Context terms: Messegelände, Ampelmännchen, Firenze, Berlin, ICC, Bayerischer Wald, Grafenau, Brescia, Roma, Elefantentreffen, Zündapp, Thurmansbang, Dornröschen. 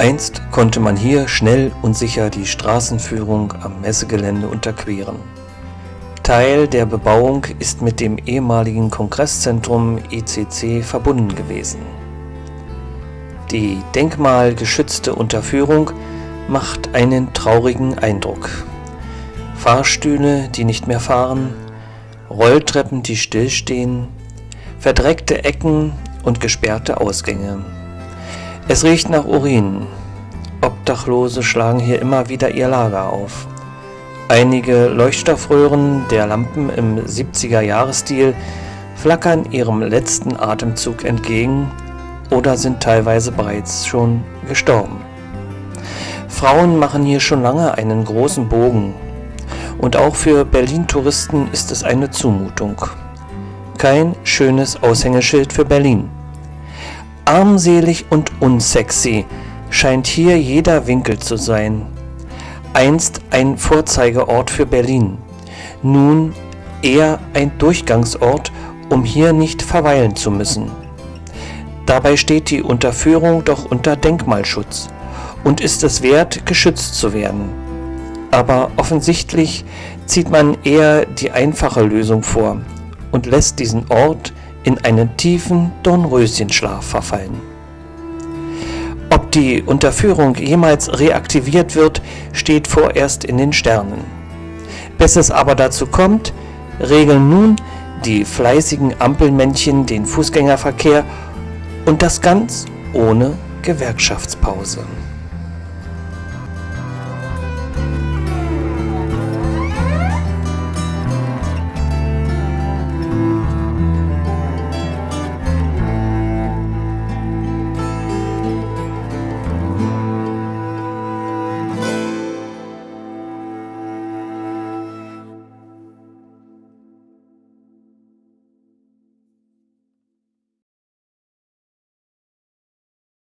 Einst konnte man hier schnell und sicher die Straßenführung am Messegelände unterqueren. Teil der Bebauung ist mit dem ehemaligen Kongresszentrum ICC verbunden gewesen. Die denkmalgeschützte Unterführung macht einen traurigen Eindruck. Fahrstühle, die nicht mehr fahren, Rolltreppen, die stillstehen, verdreckte Ecken und gesperrte Ausgänge. Es riecht nach Urin. Obdachlose schlagen hier immer wieder ihr Lager auf. Einige Leuchtstoffröhren der Lampen im 70er-Jahres-Stil flackern ihrem letzten Atemzug entgegen oder sind teilweise bereits schon gestorben. Frauen machen hier schon lange einen großen Bogen. Und auch für Berlin-Touristen ist es eine Zumutung. Kein schönes Aushängeschild für Berlin. Armselig und unsexy scheint hier jeder Winkel zu sein. Einst ein Vorzeigeort für Berlin, nun eher ein Durchgangsort, um hier nicht verweilen zu müssen. Dabei steht die Unterführung doch unter Denkmalschutz und ist es wert, geschützt zu werden. Aber offensichtlich zieht man eher die einfache Lösung vor und lässt diesen Ort in einen tiefen Dornröschenschlaf verfallen. Ob die Unterführung jemals reaktiviert wird, steht vorerst in den Sternen. Bis es aber dazu kommt, regeln nun die fleißigen Ampelmännchen den Fußgängerverkehr und das ganz ohne Gewerkschaftspause.